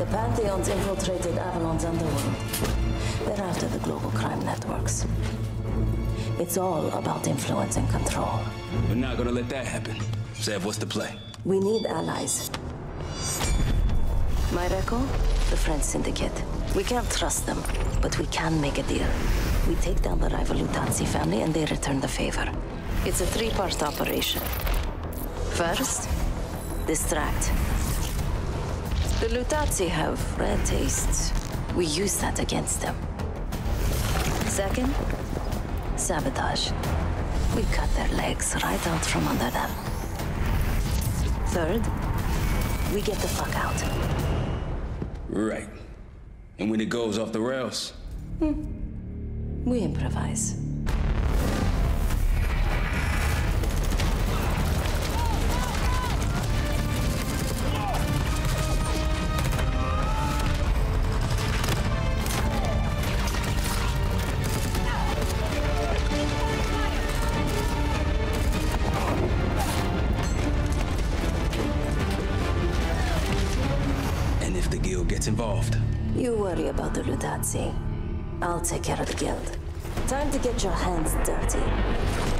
The Pantheons infiltrated Avalon's underworld. They're after the global crime networks. It's all about influence and control. We're not gonna let that happen. Sav, what's the play? We need allies. My recall? The French syndicate. We can't trust them, but we can make a deal. We take down the rival Luttazzi family and they return the favor. It's a three-part operation. First, distract. The Luttazzi have rare tastes. We use that against them. Second, sabotage. We cut their legs right out from under them. Third, we get the fuck out. Right. And when it goes off the rails? We improvise. The guild gets involved. You worry about the Luttazzi. I'll take care of the guild. Time to get your hands dirty.